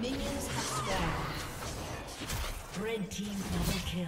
Minions have spawned. Red team double kill.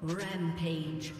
Rampage.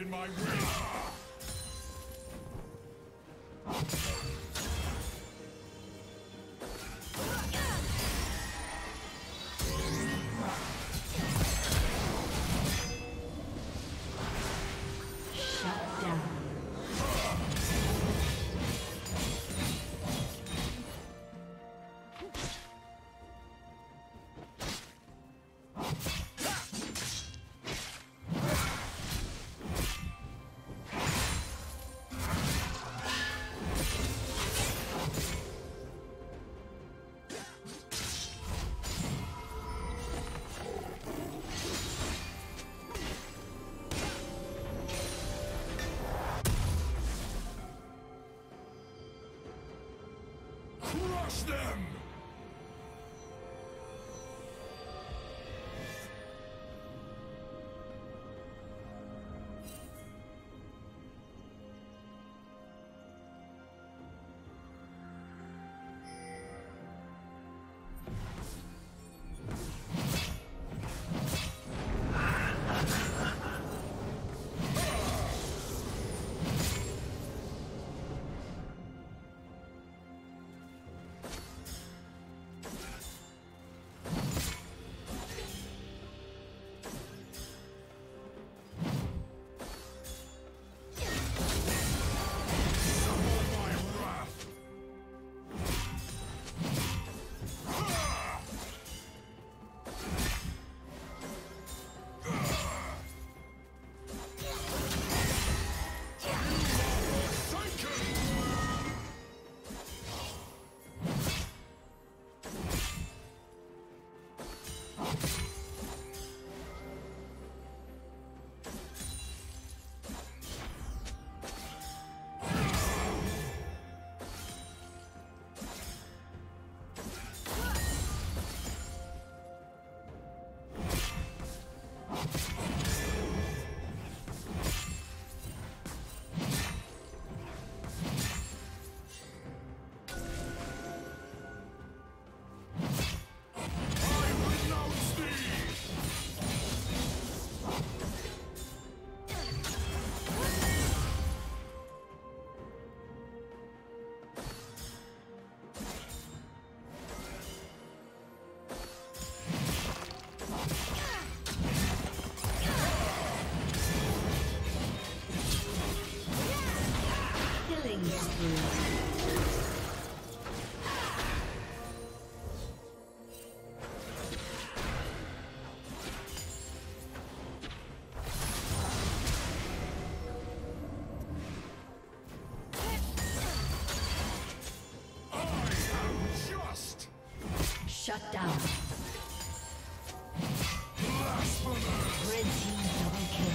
In my way. Crush them! Shut down. Red team double kill.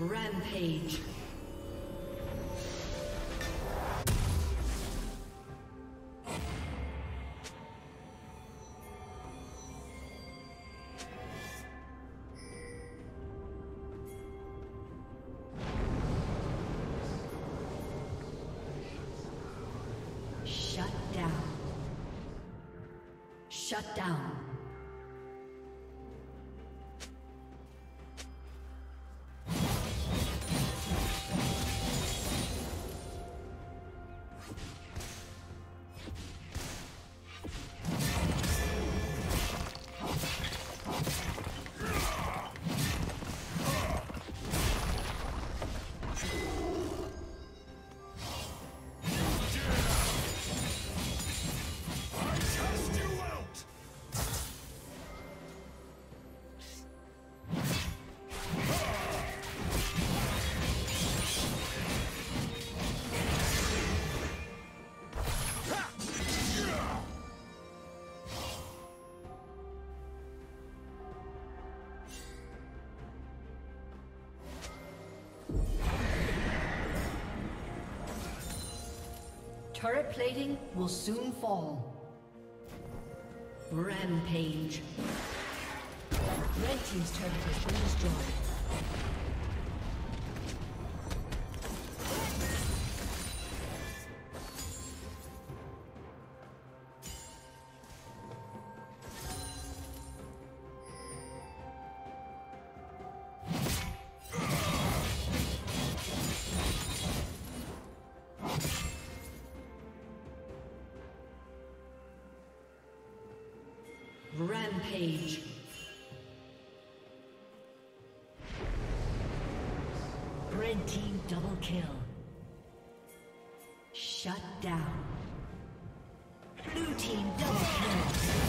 Rampage. Shut down. Shut down. Turret plating will soon fall. Rampage. Red team's turret has been destroyed. Rampage. Red team double kill. Shut down. Blue team double kill.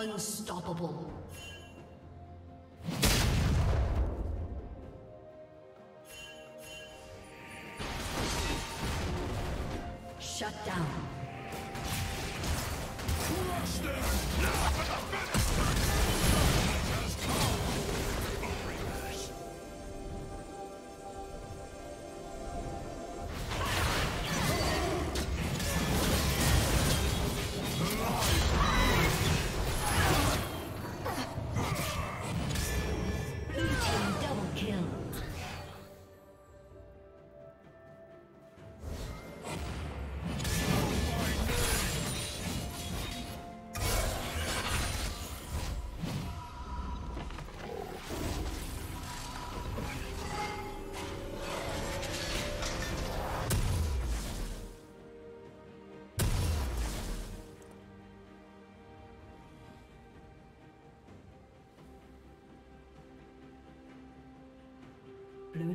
Unstoppable. Shut down. Crush them. Now for the finish. Blue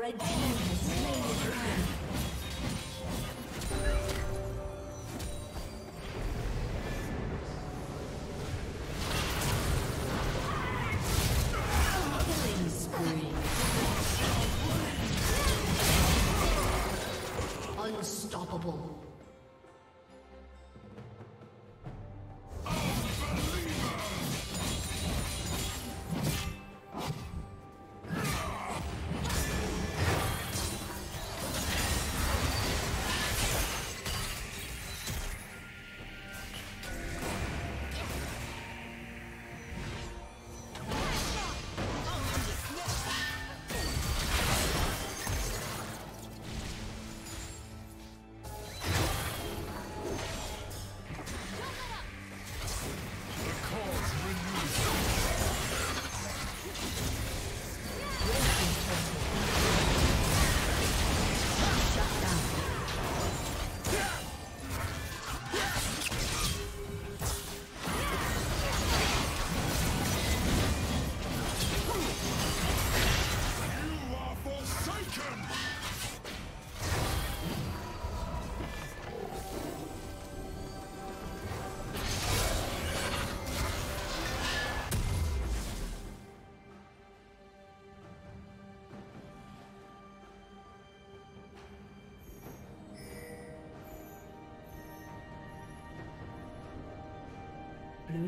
Red team has slain the dragon. Blue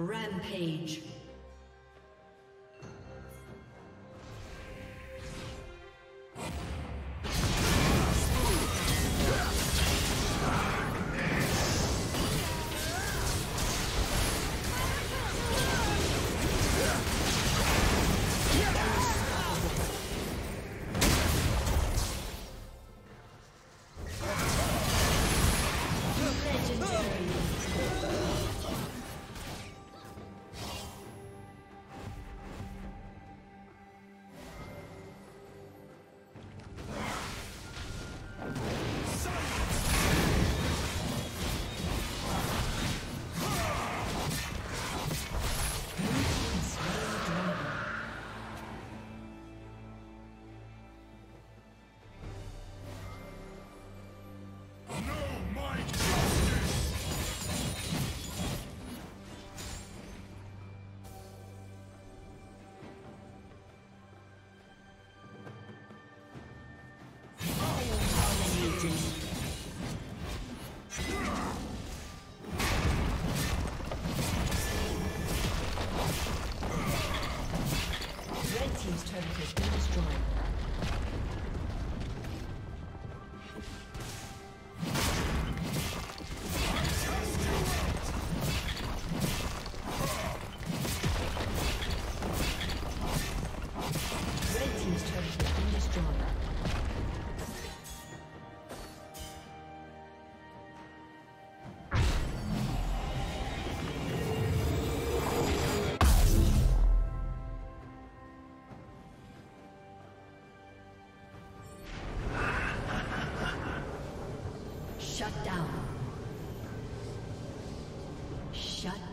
Rampage. down. Shut